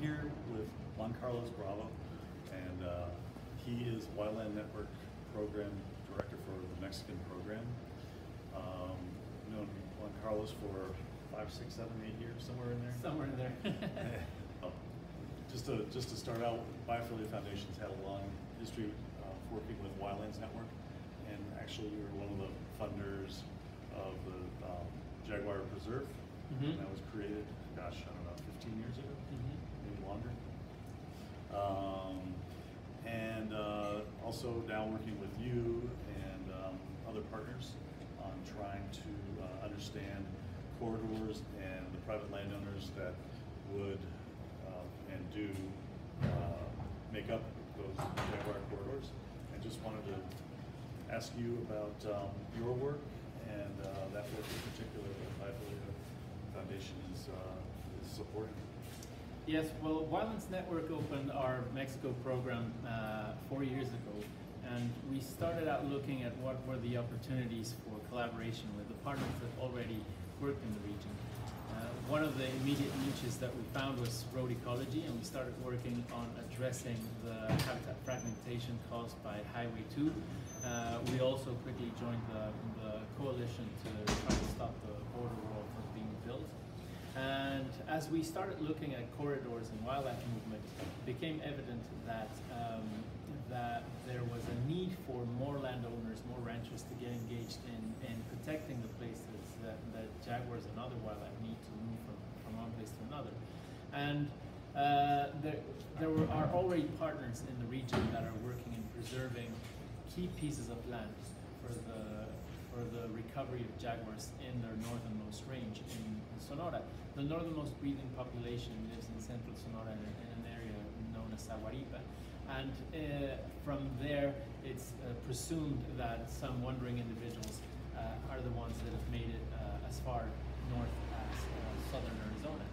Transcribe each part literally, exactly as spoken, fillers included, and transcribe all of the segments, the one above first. here with Juan Carlos Bravo, and uh, he is Wildland Network Program Director for the Mexican program. Um, I've known Juan Carlos for five, six, seven, eight years, somewhere in there. Somewhere in there. uh, just to just to start out, Biophilia Foundation's had a long history of uh, working with Wildlands Network, and actually we were one of the funders of the um, Jaguar Preserve, mm-hmm. that was created, gosh, I don't know, fifteen years ago, mm-hmm. maybe longer. Um, and uh, also now working with you and um, other partners on trying to uh, understand corridors and the private landowners that would uh, and do uh, make up those Jaguar corridors. I just wanted to ask you about um, your work, and uh, that work in particular that Biophilia Foundation is, uh, is supporting. Yes, well, Wildlands Network opened our Mexico program uh, four years ago, and we started out looking at what were the opportunities for collaboration with the partners that already worked in the region. Uh, one of the immediate niches that we found was road ecology, and we started working on addressing the habitat fragmentation caused by Highway two. Uh, we also quickly joined the, the coalition to try to stop the border wall from being built. And as we started looking at corridors and wildlife movement, it became evident that, um, that there was a need for more landowners, more ranchers to get engaged in, in protecting the places that, that jaguars and other wildlife need to move from, from one place to another. And uh, there, there were, are already partners in the region that are working in preserving key pieces of land for the, for the recovery of jaguars in their northernmost range in Sonora. The northernmost breeding population lives in central Sonora in, in an area known as Saguaripa, and uh, from there it's uh, presumed that some wandering individuals uh, are the ones that have made it uh, as far north as uh, southern Arizona.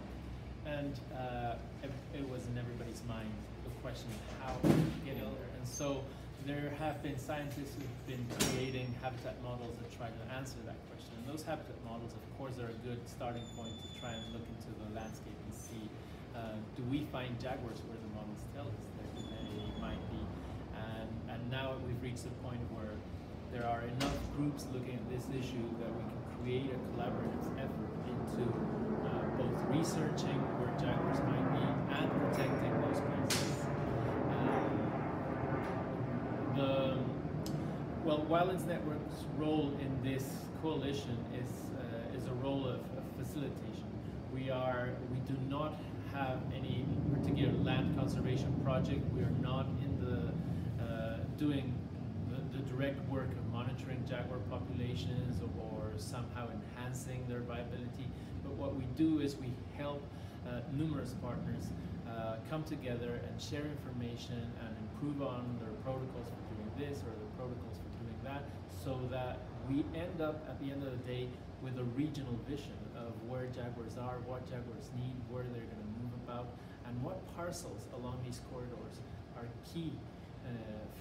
And uh, it, it was in everybody's mind the question of how to get in there. And so there have been scientists who've been creating habitat models that try to answer that question. And those habitat models, of course, are a good starting point to try and look into the landscape and see, uh, do we find jaguars where the models tell us that they might be? And, and now we've reached the point where there are enough groups looking at this issue that we can create a collaborative effort into uh, both researching where jaguars might be and protecting those places. The, well, Wildlands Network's role in this coalition is uh, is a role of, of facilitation. We are we do not have any particular land conservation project. We are not in the uh, doing the, the direct work of monitoring jaguar populations or, or somehow enhancing their viability. But what we do is we help uh, numerous partners uh, come together and share information and improve on their protocols for doing this or the protocols for doing that, so that we end up at the end of the day with a regional vision of where jaguars are, what jaguars need, where they're going to move about, and what parcels along these corridors are key uh,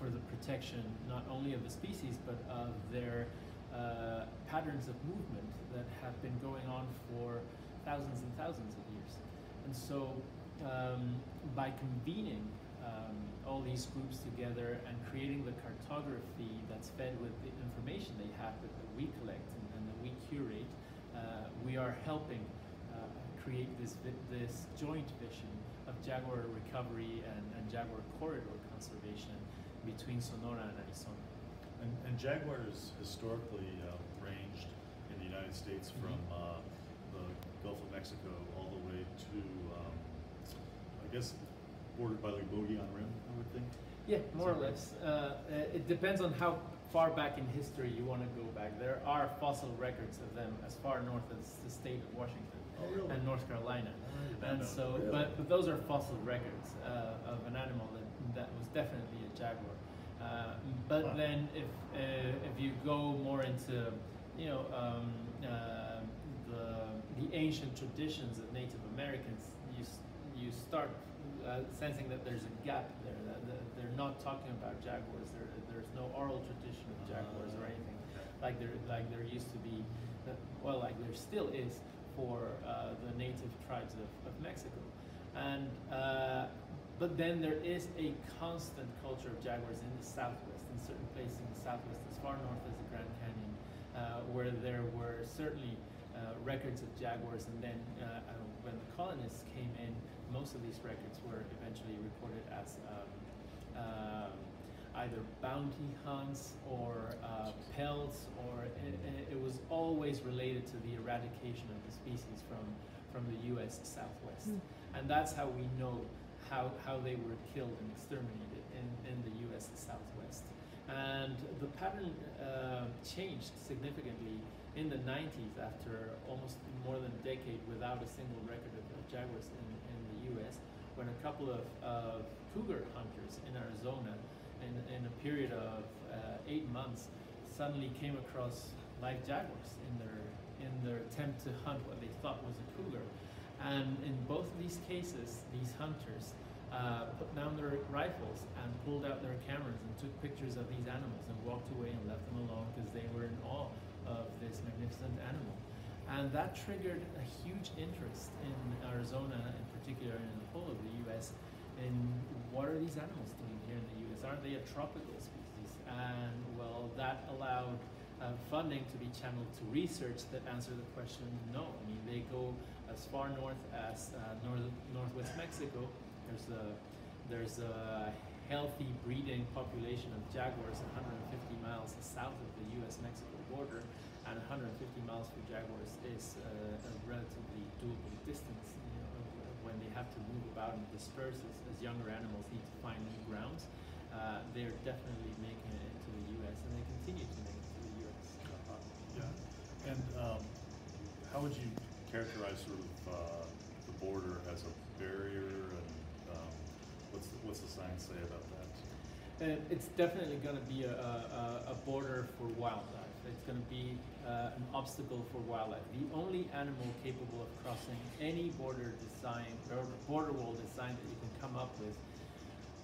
for the protection not only of the species but of their uh, patterns of movement that have been going on for thousands and thousands of years. And so um, by convening Um, all these groups together and creating the cartography that's fed with the information they have that, that we collect and, and that we curate, uh, we are helping uh, create this, this joint vision of jaguar recovery and, and jaguar corridor conservation between Sonora and Arizona. And, and jaguars historically uh, ranged in the United States mm-hmm. from uh, the Gulf of Mexico all the way to, um, I guess, bordered by like Bogeyun Rim, I would think. Yeah, more or less. Uh, it depends on how far back in history you want to go back. There are fossil records of them as far north as the state of Washington oh, really? and North Carolina. Oh, and so, really? but, but those are fossil records uh, of an animal that, that was definitely a jaguar. Uh, but huh. then, if uh, if you go more into, you know, um, uh, the the ancient traditions of Native Americans, you you start. Uh, sensing that there's a gap there, that, that they're not talking about jaguars. There, there's no oral tradition of jaguars or anything like there, like there used to be, well, like there still is for uh, the native tribes of, of Mexico. and uh, but then there is a constant culture of jaguars in the southwest, in certain places in the southwest, as far north as the Grand Canyon, uh, where there were certainly uh, records of jaguars, and then uh, uh, when the colonists came in, most of these records were eventually reported as um, uh, either bounty hunts or uh, pelts, or it, it was always related to the eradication of the species from, from the U S Southwest. Mm. And that's how we know how, how they were killed and exterminated in, in the U S Southwest. And the pattern uh, changed significantly in the nineties after almost more than a decade without a single record of, of jaguars in, in the U S, when a couple of uh, cougar hunters in Arizona in, in a period of uh, eight months suddenly came across live jaguars in their, in their attempt to hunt what they thought was a cougar. And in both of these cases, these hunters uh, put down their rifles and pulled out their cameras and took pictures of these animals and walked away and left them alone because they were in awe of this magnificent animal. And that triggered a huge interest in Arizona, in particular in the whole of the U S, in what are these animals doing here in the U S? Aren't they a tropical species? And well, that allowed uh, funding to be channeled to research that answered the question, no. I mean, they go as far north as uh, north, northwest Mexico. There's a, there's a healthy breeding population of jaguars one hundred fifty miles south of the U S Mexico border, and one hundred fifty miles for jaguars is uh, a relatively doable distance, you know, when they have to move about and disperse as, as younger animals need to find new grounds. Uh, they're definitely making it into the U S, and they continue to make it to the U S. Yeah, and um, how would you characterize sort of uh, the border as a barrier, and um, what's the, what's the science say about that? Uh, it's definitely going to be a, a, a border for wildlife. It's going to be uh, an obstacle for wildlife. The only animal capable of crossing any border design or border wall design that you can come up with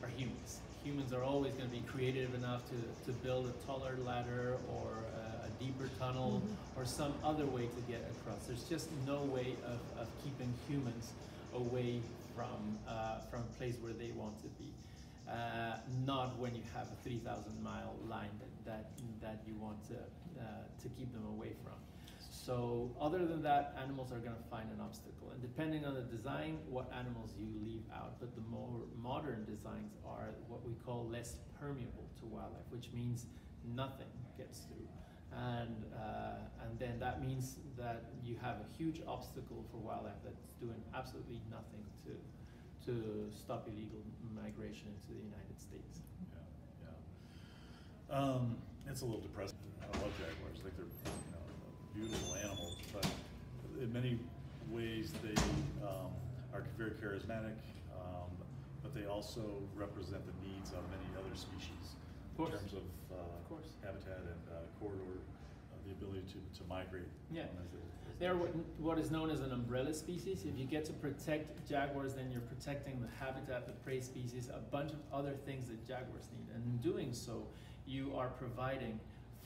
are humans. Humans are always going to be creative enough to, to build a taller ladder or a, a deeper tunnel, mm-hmm. or some other way to get across. There's just no way of, of keeping humans away from, uh, from a place where they want to be. Uh, not when you have a three thousand mile line that, that, that you want to, uh, to keep them away from. So other than that, animals are going to find an obstacle. And depending on the design, what animals you leave out. But the more modern designs are what we call less permeable to wildlife, which means nothing gets through. And, uh, and then that means that you have a huge obstacle for wildlife that's doing absolutely nothing to, to stop illegal migration into the United States. Yeah, yeah. Um, it's a little depressing. I love jaguars. I think they're, you know, beautiful animals, but in many ways they um, are very charismatic, um, but they also represent the needs of many other species in terms of, uh, of course. habitat and uh, corridor, uh, the ability to, to migrate. Yeah, um, as a, as they're what, what is known as an umbrella species. If you get to protect jaguars, then you're protecting the habitat, the prey species, a bunch of other things that jaguars need, and in doing so, you are providing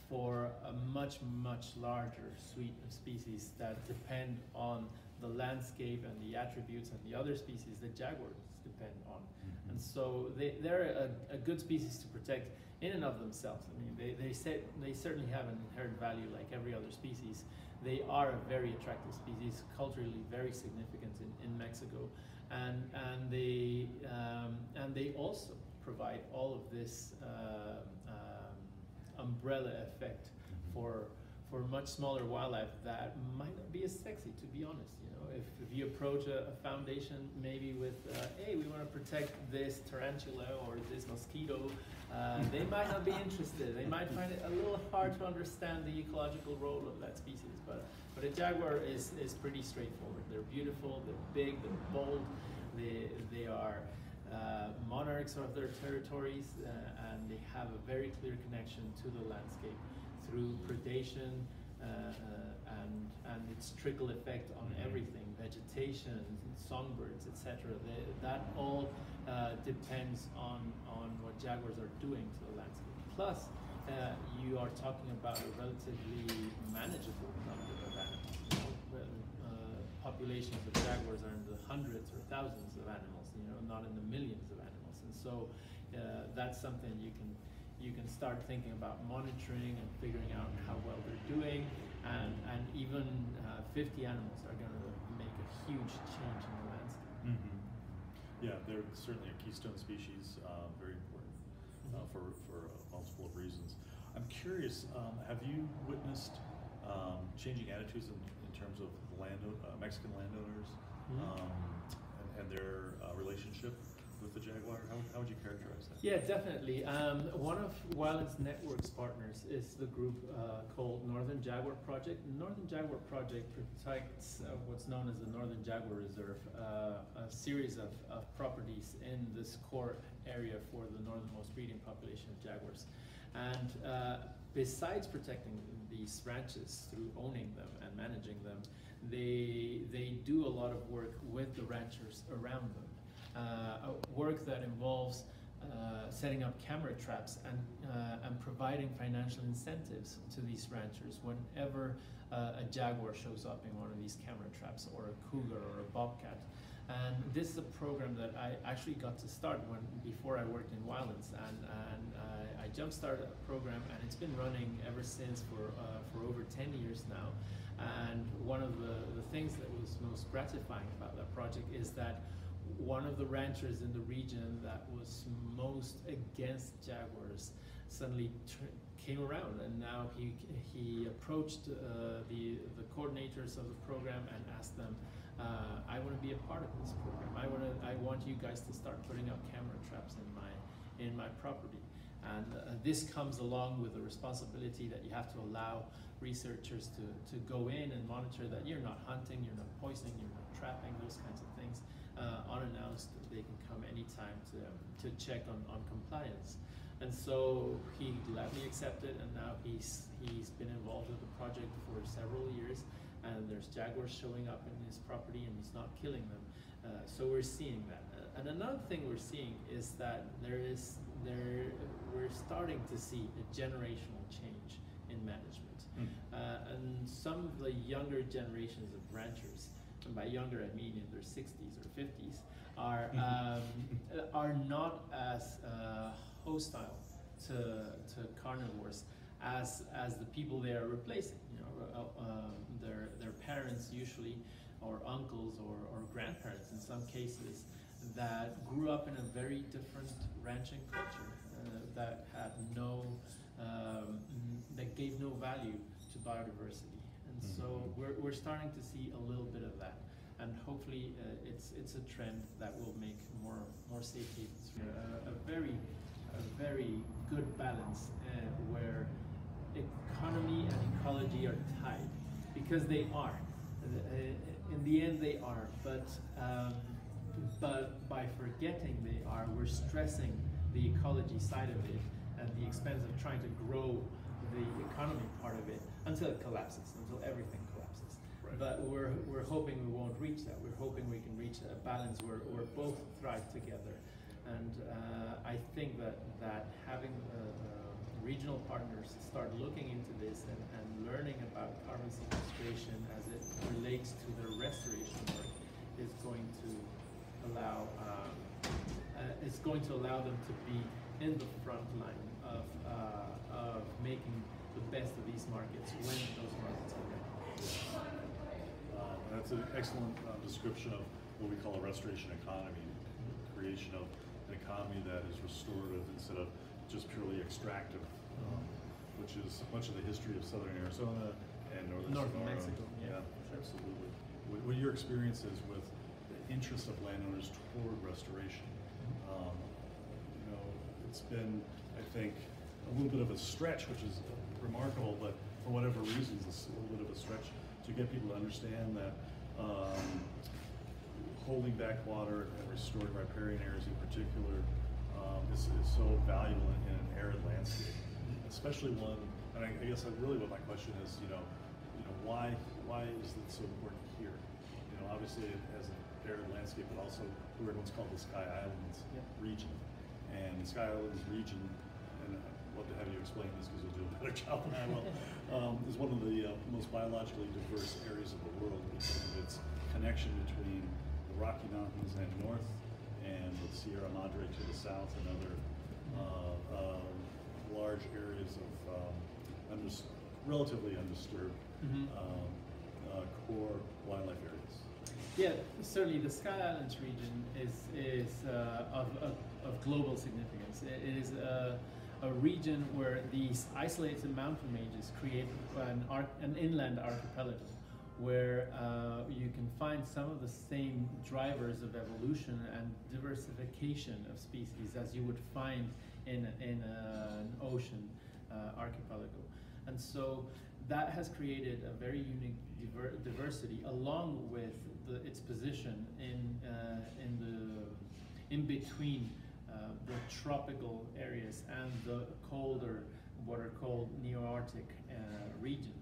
for a much, much larger suite of species that depend on the landscape and the attributes and the other species that jaguars depend on. Mm-hmm. And so they, they're a, a good species to protect in and of themselves. I mean, they, they, say, they certainly have an inherent value like every other species. They are a very attractive species, culturally very significant in, in Mexico. And, and, they, um, and they also provide all of this uh, uh, umbrella effect for for much smaller wildlife that might not be as sexy, to be honest. You know, if, if you approach a, a foundation maybe with, uh, hey, we want to protect this tarantula or this mosquito, uh, they might not be interested. They might find it a little hard to understand the ecological role of that species. But but a jaguar is is pretty straightforward. They're beautiful. They're big. They're bold. They they are. Uh, monarchs of their territories, uh, and they have a very clear connection to the landscape through predation uh, uh, and and its trickle effect on everything, vegetation, songbirds, et cetera. That all uh, depends on on what jaguars are doing to the landscape. Plus, uh, you are talking about a relatively manageable number of animals. populations of jaguars are in the hundreds or thousands of animals, you know, not in the millions of animals. And so uh, that's something you can you can start thinking about monitoring and figuring out how well they're doing, and and even uh, fifty animals are going to make a huge change in the landscape. Mm-hmm. Yeah, they're certainly a keystone species, uh, very important uh, for, for multiple reasons. I'm curious, um, have you witnessed um, changing attitudes in, in terms of land, uh, Mexican landowners mm-hmm. um, and, and their uh, relationship with the jaguar? How, how would you characterize that? Yeah, definitely. Um, one of Wildlands Network's partners is the group uh, called Northern Jaguar Project. The Northern Jaguar Project protects uh, what's known as the Northern Jaguar Reserve, uh, a series of, of properties in this core area for the northernmost breeding population of jaguars. And uh, besides protecting these ranches through owning them and managing them, they, they do a lot of work with the ranchers around them. Uh, work that involves uh, setting up camera traps and, uh, and providing financial incentives to these ranchers whenever uh, a jaguar shows up in one of these camera traps, or a cougar or a bobcat. And this is a program that I actually got to start when before I worked in wildlands, and, and uh, I jump-started a program, and it's been running ever since for, uh, for over ten years now. And one of the, the things that was most gratifying about that project is that one of the ranchers in the region that was most against jaguars suddenly came around, and now he he approached uh, the the coordinators of the program and asked them, uh, "I want to be a part of this program. I want to. I want you guys to start putting up camera traps in my in my property." And uh, this comes along with the responsibility that you have to allow researchers to to go in and monitor that you're not hunting, you're not poisoning, you're not trapping, those kinds of things. Uh, unannounced, they can come anytime to, um, to check on, on compliance. And so he gladly accepted, and now he's, he's been involved with the project for several years, and there's jaguars showing up in his property and he's not killing them. Uh, so we're seeing that. Uh, and another thing we're seeing is that there is, there, we're starting to see a generational change in management. Mm. Uh, and some of the younger generations of ranchers, and by younger I mean in their sixties or fifties, are um, are not as uh, hostile to to carnivores as as the people they are replacing. You know, uh, um, their their parents usually, or uncles or, or grandparents in some cases, that grew up in a very different ranching culture uh, that had no um, that gave no value to biodiversity. So we're, we're starting to see a little bit of that, and hopefully uh, it's it's a trend that will make more more safe havens. Uh, a very a very good balance uh, where economy and ecology are tied, because they are. Uh, in the end, they are. But um, but by forgetting they are, we're stressing the ecology side of it at the expense of trying to grow the economy part of it, until it collapses, until everything collapses. Right. But we're, we're hoping we won't reach that. We're hoping we can reach a balance where, where both thrive together. And uh, I think that, that having uh, the regional partners start looking into this and, and learning about carbon sequestration as it relates to their restoration work is going to allow, um, uh, it's going to allow them to be in the front line of, uh, of making the best of these markets when those markets are ready. Um, that's an excellent uh, description of what we call a restoration economy, the creation of an economy that is restorative instead of just purely extractive, um, which is much of the history of southern Arizona and northern North Sonora. Mexico. Yeah, yeah, absolutely. What, what are your experiences with the interest of landowners toward restoration? Um, you know, it's been, I think, a little bit of a stretch, which is remarkable, but for whatever reasons, it's a little bit of a stretch to get people to understand that um, holding back water and restoring riparian areas in particular um, is, is so valuable in, in an arid landscape, especially one. And I, I guess I really what my question is, you know, you know, why why is it so important here? You know, obviously it has an arid landscape, but also we're in what's called the Sky Islands yeah. region, and the Sky Islands region. And, love to have you explain this because you'll do a better job than I will, um, is one of the uh, most biologically diverse areas of the world because of its connection connection between the Rocky Mountains and north, and the Sierra Madre to the south, and other uh, uh, large areas of um, under relatively undisturbed mm-hmm. um, uh, core wildlife areas. Yeah, certainly the Sky Islands region is, is uh, of, of, of global significance. It is a, a region where these isolated mountain ranges create an, arc, an inland archipelago where uh, you can find some of the same drivers of evolution and diversification of species as you would find in, in uh, an ocean uh, archipelago. And so that has created a very unique diver diversity along with the, its position in, uh, in, the, in between uh, the tropical areas and the colder, what are called Nearctic uh, regions.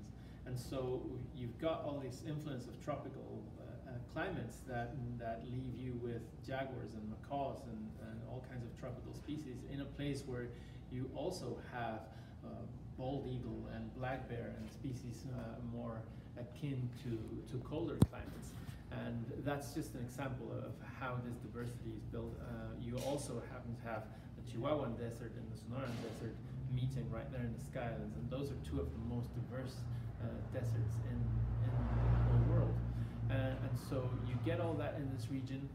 And so you've got all this influence of tropical uh, uh, climates that, that leave you with jaguars and macaws and, and all kinds of tropical species in a place where you also have uh, bald eagle and black bear and species uh, more akin to, to colder climates. And that's just an example of how this diversity is built. Uh, you also happen to have the Chihuahuan Desert and the Sonoran Desert meeting right there in the Sky Islands, and those are two of the most diverse uh, deserts in, in the whole world. Uh, and so you get all that in this region,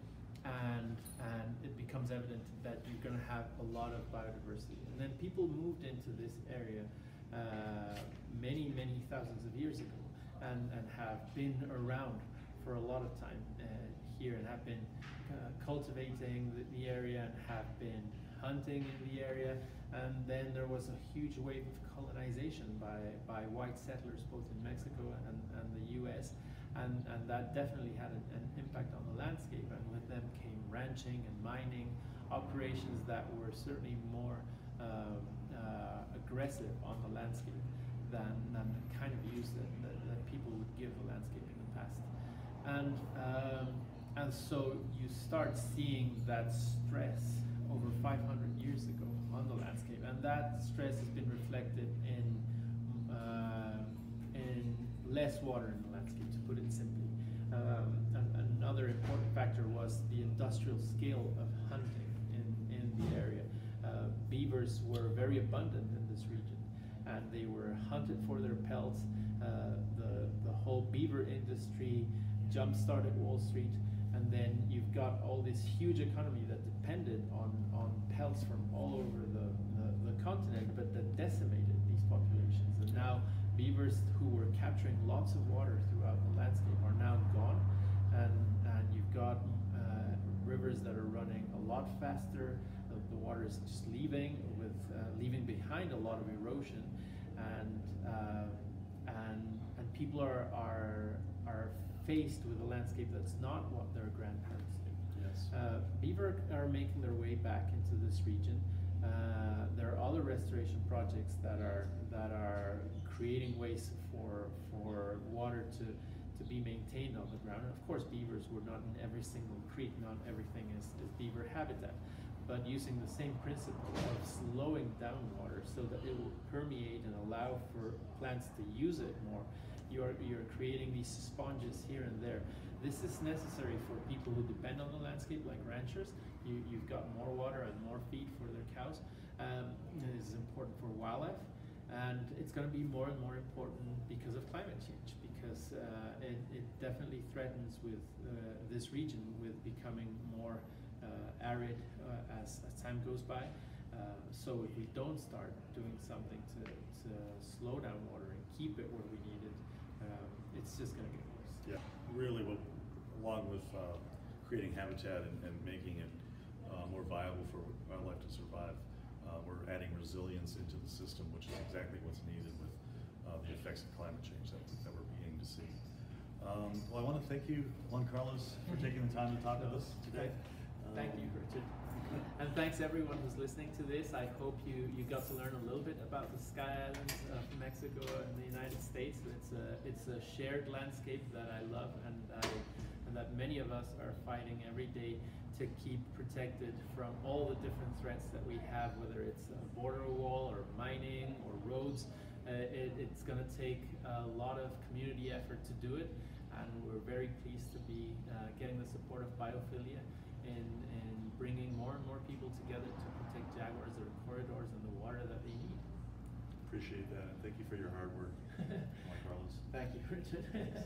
and, and it becomes evident that you're going to have a lot of biodiversity. And then people moved into this area uh, many, many thousands of years ago, and, and have been around for a lot of time uh, here, and have been uh, cultivating the, the area, and have been hunting in the area. And then there was a huge wave of colonization by, by white settlers, both in Mexico and, and the U S, and, and that definitely had an, an impact on the landscape. And with them came ranching and mining operations that were certainly more um, uh, aggressive on the landscape than, than the kind of use that, that, that people would give the landscape in the past. And, um, and so you start seeing that stress over five hundred years ago on the landscape, and that stress has been reflected in, uh, in less water in the landscape, to put it simply. Um, and another important factor was the industrial scale of hunting in, in the area. Uh, beavers were very abundant in this region, and they were hunted for their pelts. Uh, the, the whole beaver industry jump-started Wall Street, and then you've got all this huge economy that depended on, on pelts from all over the, the, the continent, but that decimated these populations. And now beavers who were capturing lots of water throughout the landscape are now gone, and, and you've got uh, rivers that are running a lot faster. The, the water is just leaving, with, uh, leaving behind a lot of erosion, and, uh, and, and people are, are, are faced with a landscape that's not what their grandparents did. Yes. Uh, beaver are making their way back into this region. Uh, there are other restoration projects that are that are creating ways for for water to to be maintained on the ground. And of course, beavers were not in every single creek. Not everything is, is beaver habitat, but using the same principle of slowing down water so that it will permeate and allow for plants to use it more. You're, you're creating these sponges here and there. This is necessary for people who depend on the landscape, like ranchers. You, you've got more water and more feed for their cows. Um, this is important for wildlife, and it's going to be more and more important because of climate change, because uh, it, it definitely threatens with uh, this region with becoming more uh, arid uh, as, as time goes by. Uh, so if we don't start doing something to, to slow down water and keep it where we need it, Um, it's just going to get worse. Yeah, really, what, along with uh, creating habitat and, and making it uh, more viable for wildlife to survive, uh, we're adding resilience into the system, which is exactly what's needed with uh, the effects of climate change that, that we're beginning to see. Um, well, I want to thank you, Juan Carlos, for taking the time to talk with us today. Thank um, you, Richard. And thanks everyone who's listening to this. I hope you, you got to learn a little bit about the Sky Islands of Mexico and the United States. It's a, it's a shared landscape that I love, and, I, and that many of us are fighting every day to keep protected from all the different threats that we have, whether it's a border wall or mining or roads. Uh, it, it's going to take a lot of community effort to do it. and we're very pleased to be uh, getting the support of biophilia and, and bringing more and more people together to protect jaguars, their corridors, and the water that they need. Appreciate that. Thank you for your hard work, Juan Carlos. Thank you, Richard.